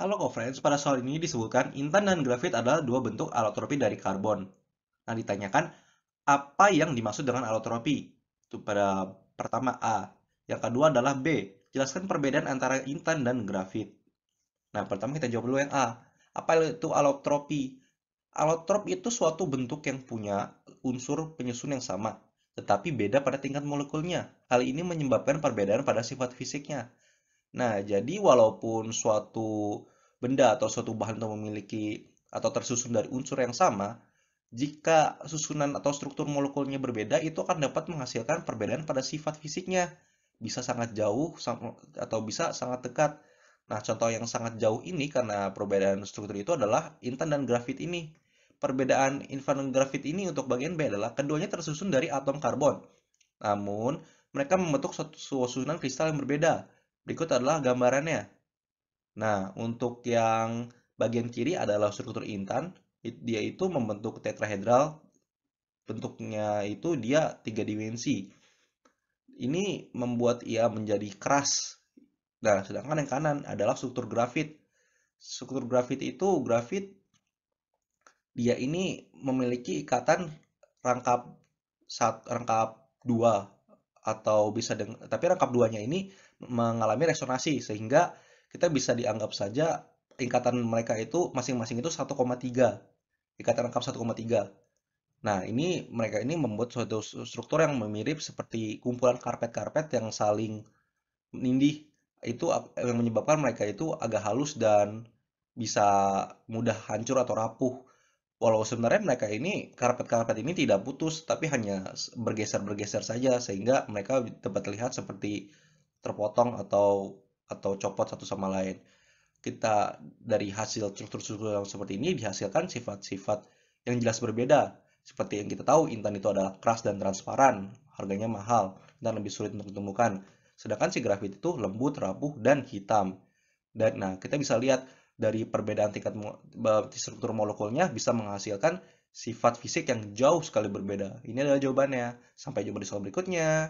Halo co-friends, pada soal ini disebutkan intan dan grafit adalah dua bentuk allotropi dari karbon. Nah, ditanyakan apa yang dimaksud dengan allotropi? Itu pada pertama A, yang kedua adalah B. Jelaskan perbedaan antara intan dan grafit. Nah, pertama kita jawab dulu yang A. Apa itu allotropi? Allotrop itu suatu bentuk yang punya unsur penyusun yang sama, tetapi beda pada tingkat molekulnya. Hal ini menyebabkan perbedaan pada sifat fisiknya. Nah, jadi walaupun suatu benda atau suatu bahan itu memiliki atau tersusun dari unsur yang sama, jika susunan atau struktur molekulnya berbeda, itu akan dapat menghasilkan perbedaan pada sifat fisiknya. Bisa sangat jauh atau bisa sangat dekat. Nah, contoh yang sangat jauh ini karena perbedaan struktur itu adalah intan dan grafit ini. Perbedaan intan dan grafit ini untuk bagian B adalah keduanya tersusun dari atom karbon. Namun, mereka membentuk suatu susunan kristal yang berbeda. Berikut adalah gambarannya. Nah, untuk yang bagian kiri adalah struktur intan. Dia itu membentuk tetrahedral. Bentuknya itu dia 3 dimensi. Ini membuat ia menjadi keras. Nah, sedangkan yang kanan adalah struktur grafit. Struktur grafit itu, dia ini memiliki ikatan rangkap 2. Atau bisa dengan, tapi rangkap 2-nya ini mengalami resonansi sehingga kita bisa dianggap saja ikatan mereka itu masing-masing itu 1,3. Ikatan rangkap 1,3. Nah, ini mereka ini membuat suatu struktur yang mirip seperti kumpulan karpet-karpet yang saling menindih. Itu yang menyebabkan mereka itu agak halus dan bisa mudah hancur atau rapuh. Walau sebenarnya mereka ini, karpet-karpet ini tidak putus, tapi hanya bergeser-bergeser saja, sehingga mereka dapat terlihat seperti terpotong atau copot satu sama lain. Kita dari hasil struktur-struktur yang seperti ini dihasilkan sifat-sifat yang jelas berbeda. Seperti yang kita tahu, intan itu adalah keras dan transparan, harganya mahal, dan lebih sulit untuk ditemukan. Sedangkan si grafit itu lembut, rapuh, dan hitam. Dan nah, kita bisa lihat, dari perbedaan tingkat struktur molekulnya bisa menghasilkan sifat fisik yang jauh sekali berbeda. Ini adalah jawabannya. Sampai jumpa di soal berikutnya.